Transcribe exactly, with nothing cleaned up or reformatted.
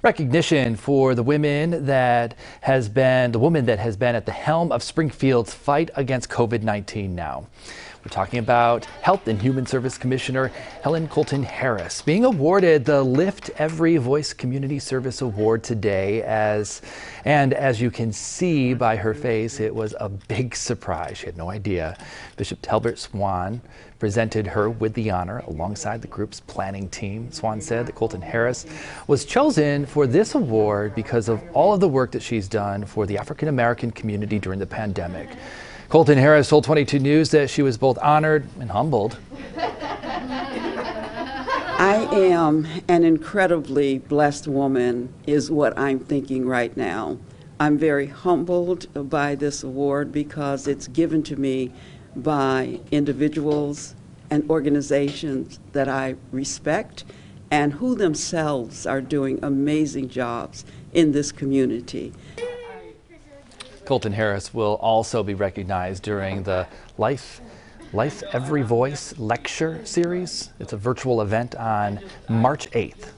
Recognition for the women that has been the woman that has been at the helm of Springfield's fight against COVID nineteen. Now we're talking about Health and Human Service Commissioner Helen Caulton-Harris being awarded the Lift Every Voice Community Service Award today, as and as you can see by her face, it was a big surprise. She had no idea. Bishop Talbert Swan presented her with the honor alongside the group's planning team. Swan said that Caulton-Harris was chosen for this award because of all of the work that she's done for the African-American community during the pandemic. Caulton-Harris told twenty-two News that she was both honored and humbled. I am an incredibly blessed woman, is what I'm thinking right now. I'm very humbled by this award because it's given to me by individuals and organizations that I respect and who themselves are doing amazing jobs in this community. Caulton-Harris will also be recognized during the Life, Life Every Voice lecture series. It's a virtual event on March eighth.